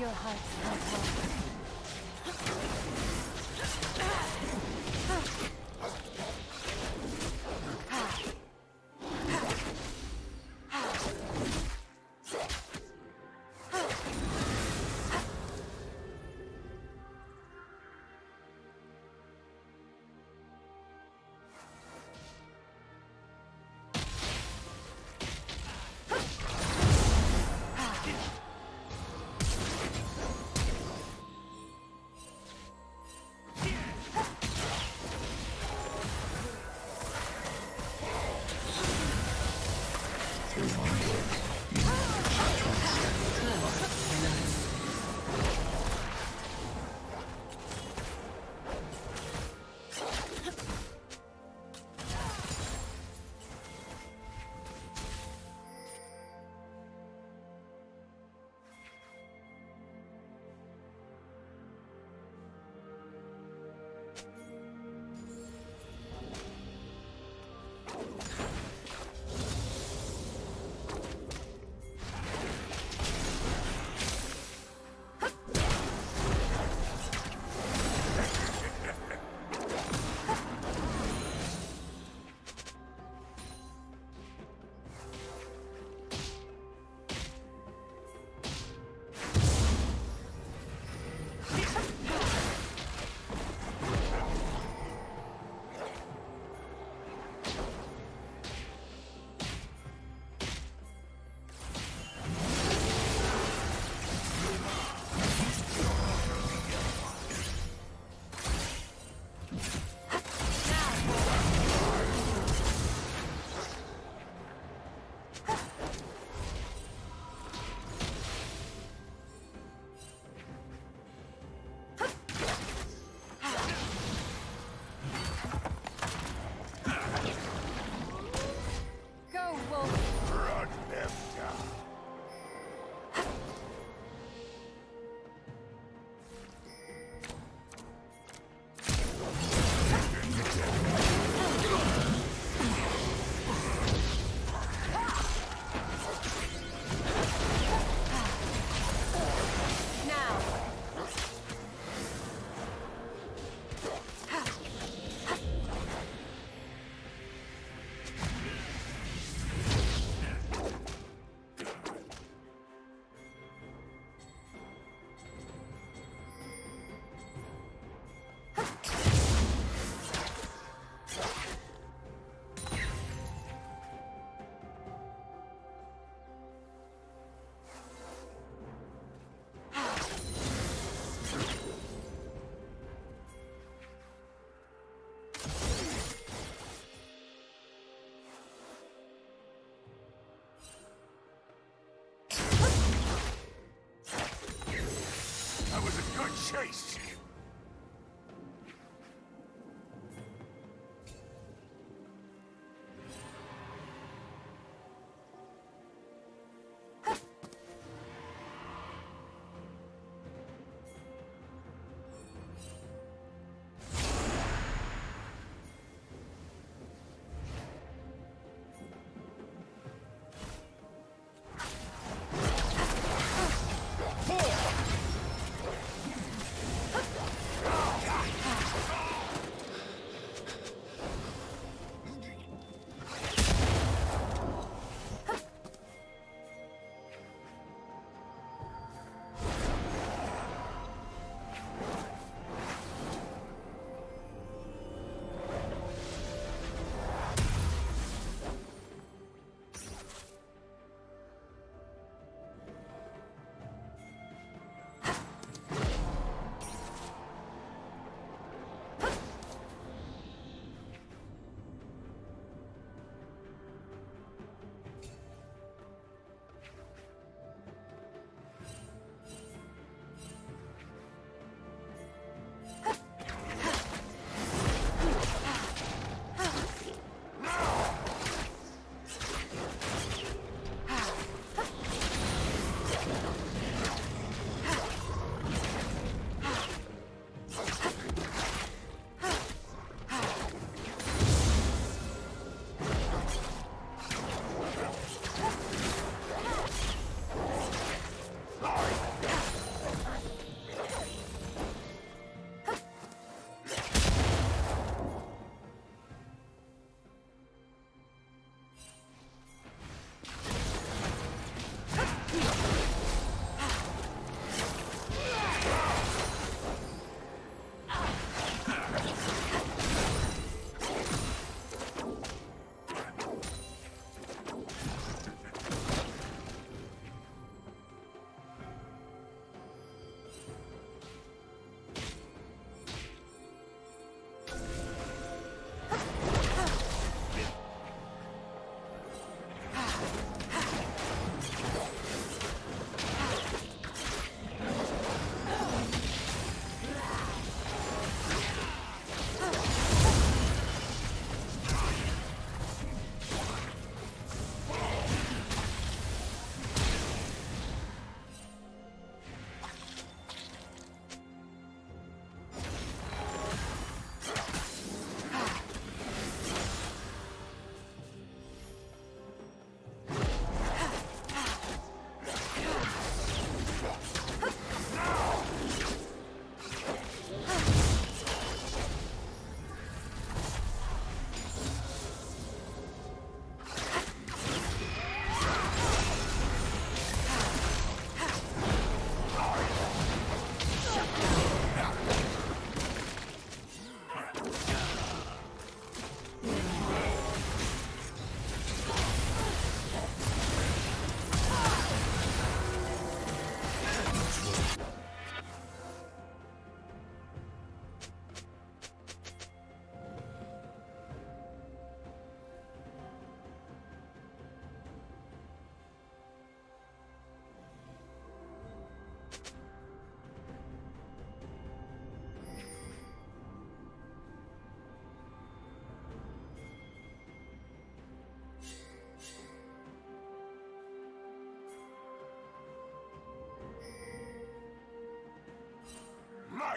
your heart's control. Chase! Huh?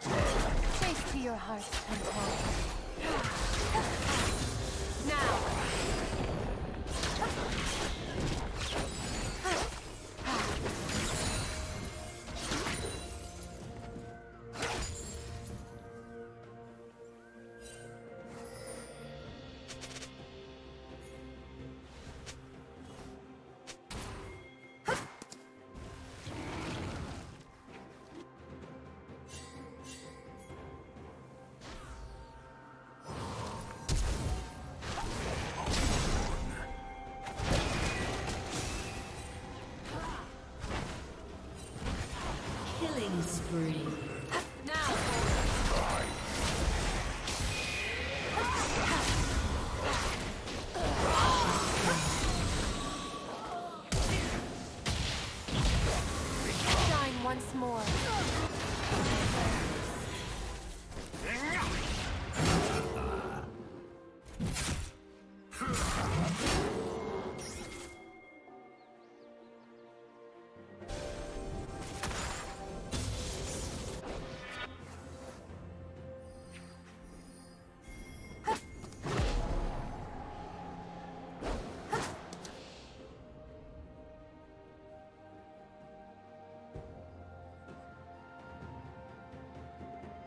Safe to your heart sometime.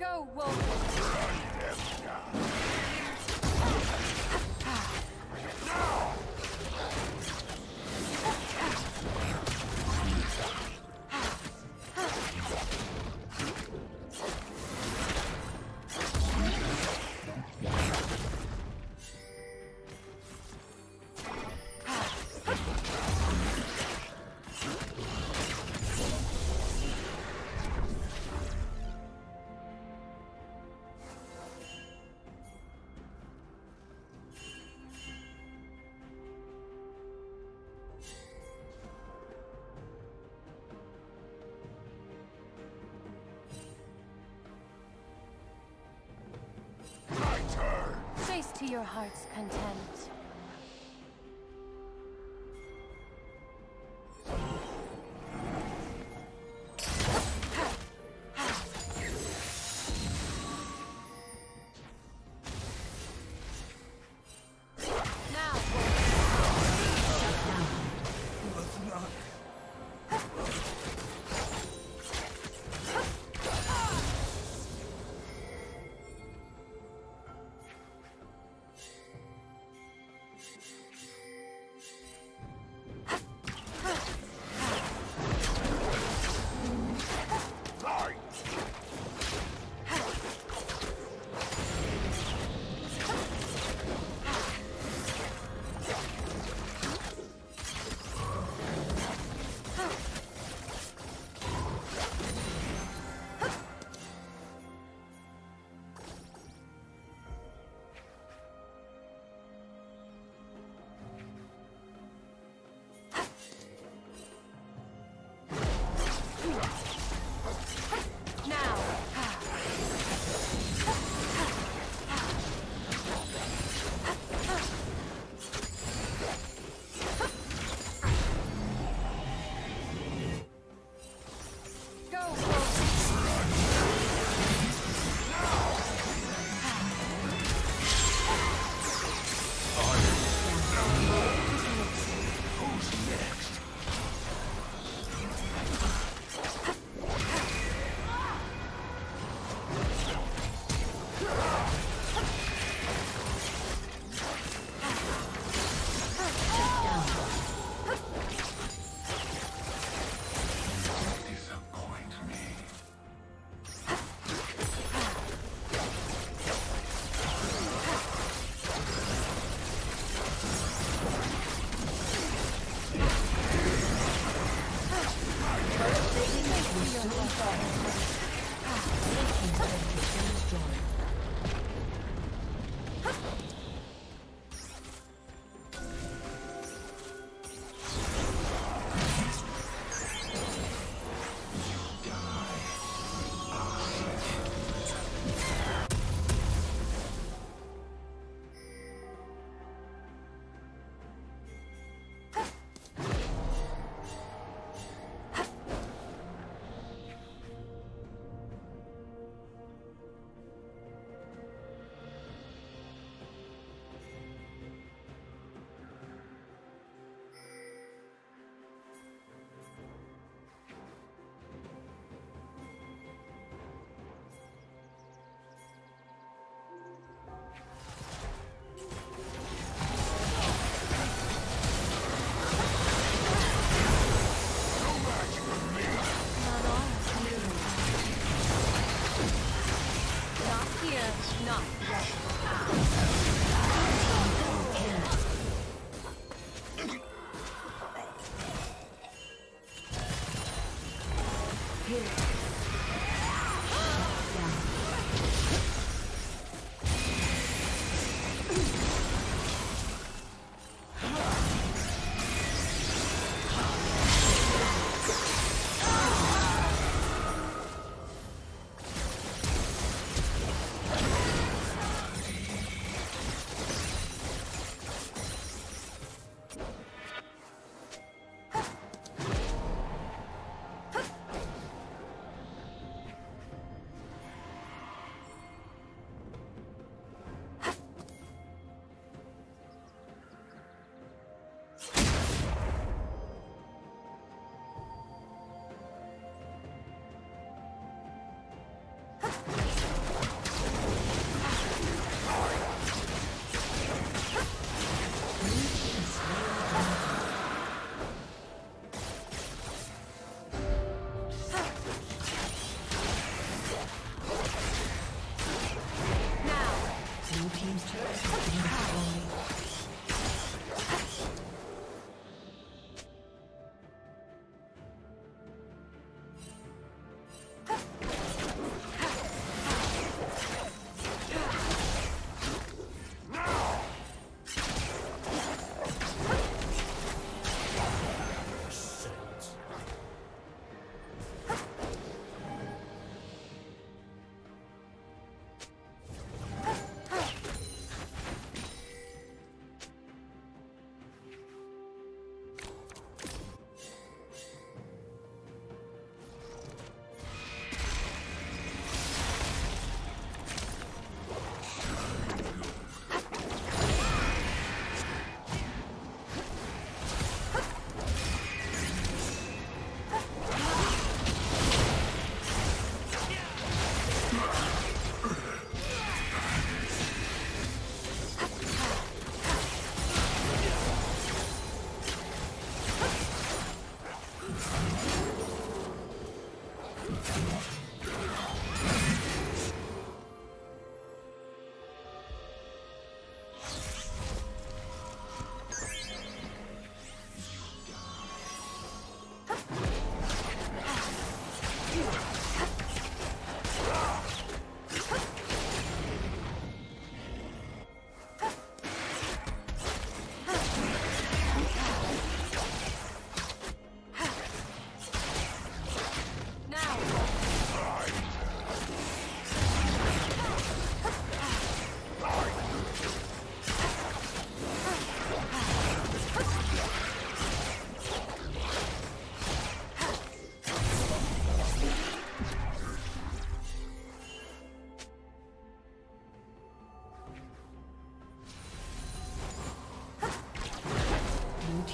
Go, Wolf! To your heart's content.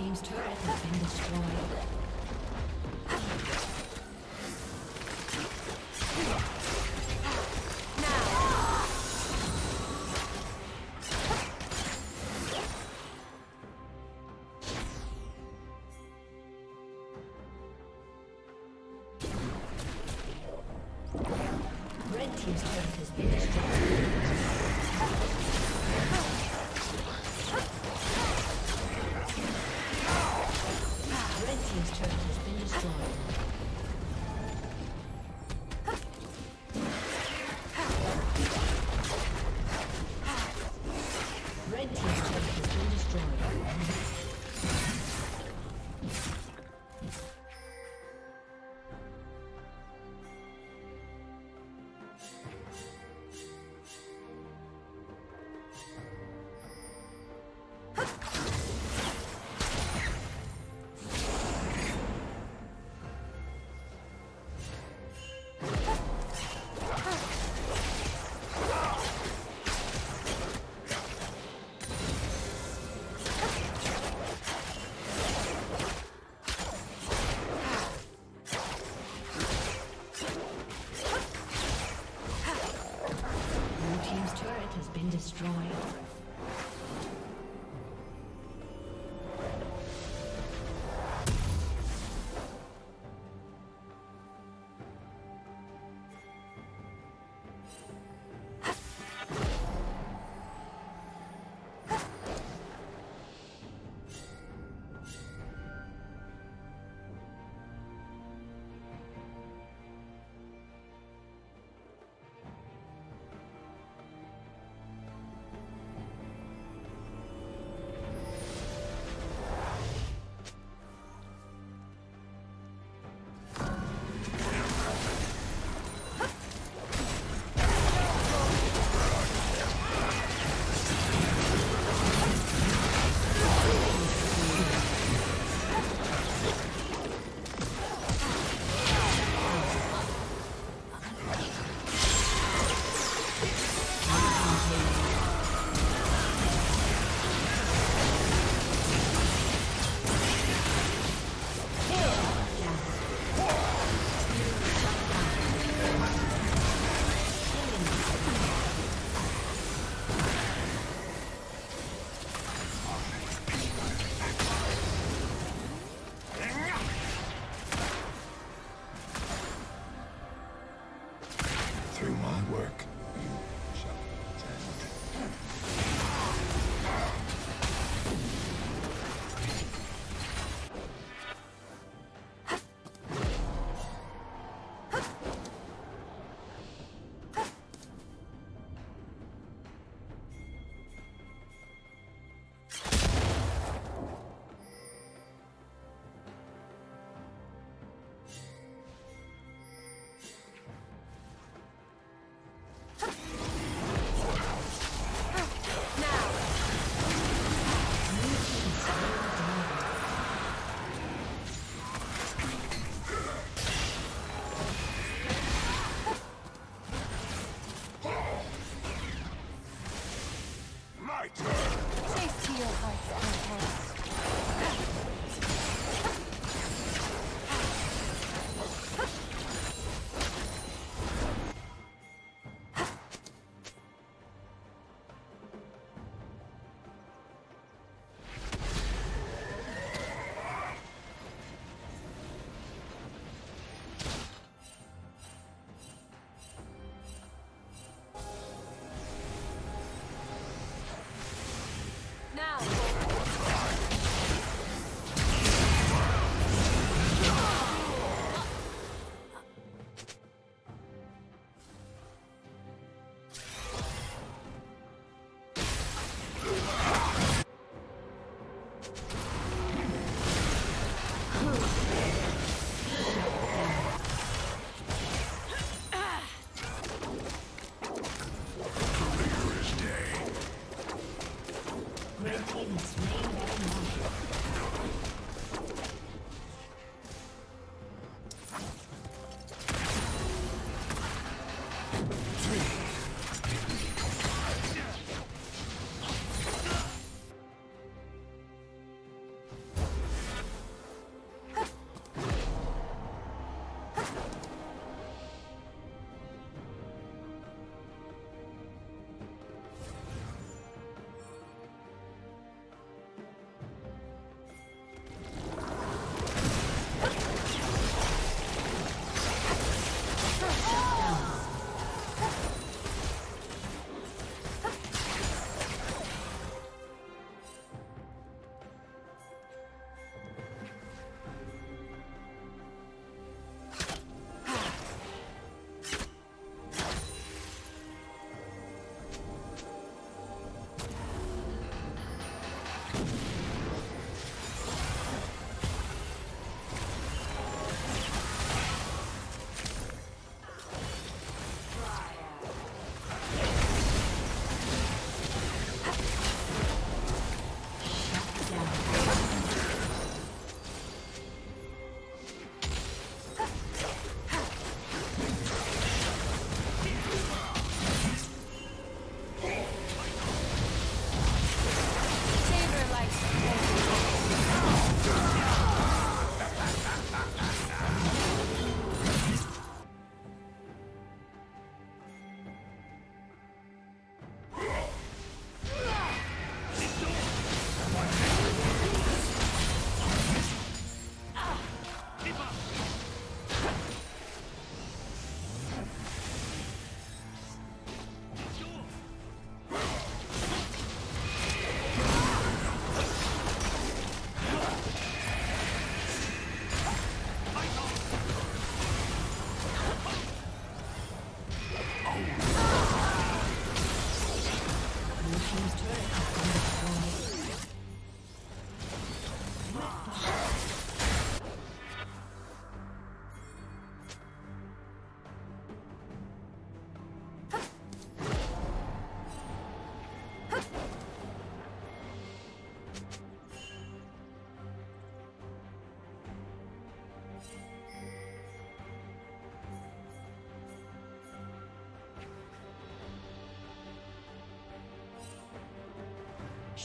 Team's turret has been destroyed.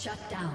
Shut down.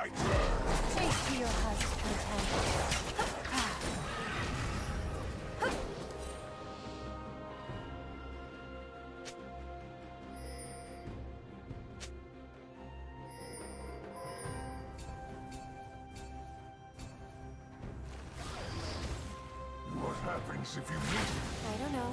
Take to your heart's content. What happens if you meet him? I don't know.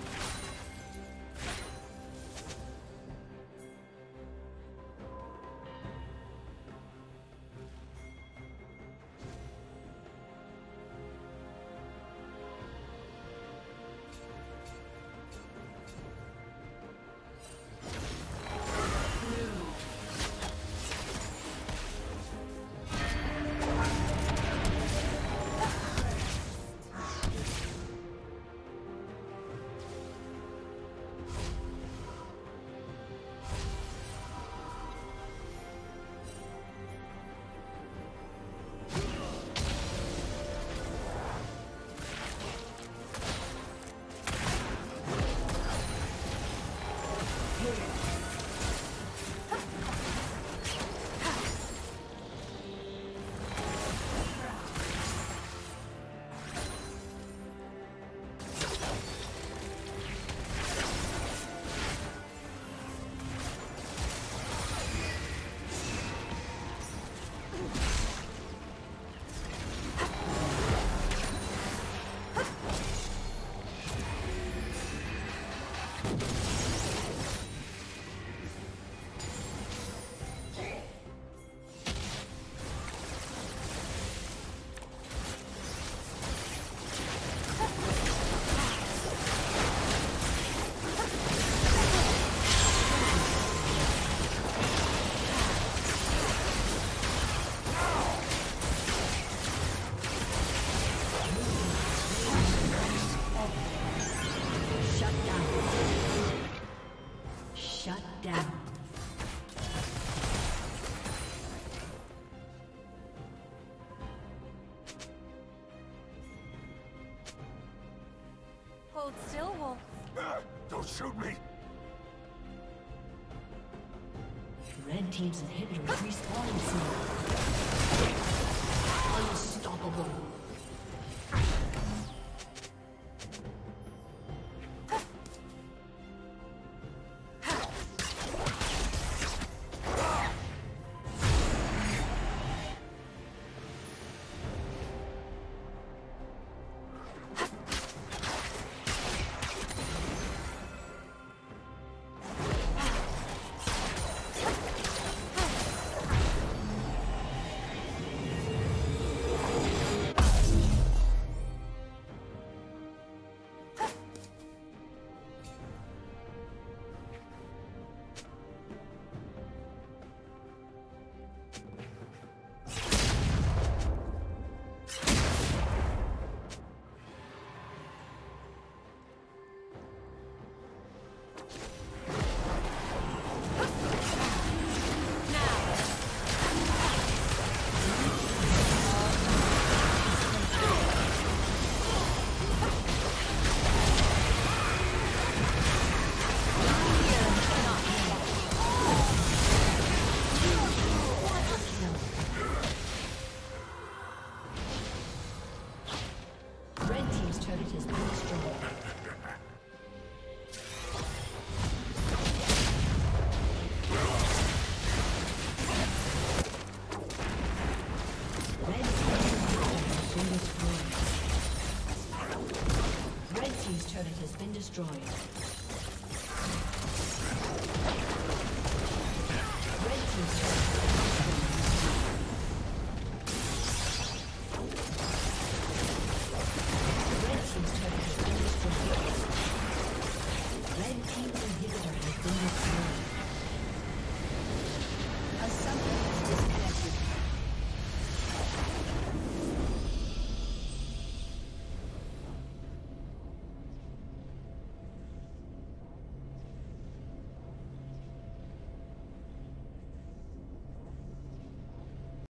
Shut down. Hold still, Wolf. Don't shoot me! Red team's inhibitor is respawning soon. Unstoppable. Destroyed. Red team's turret.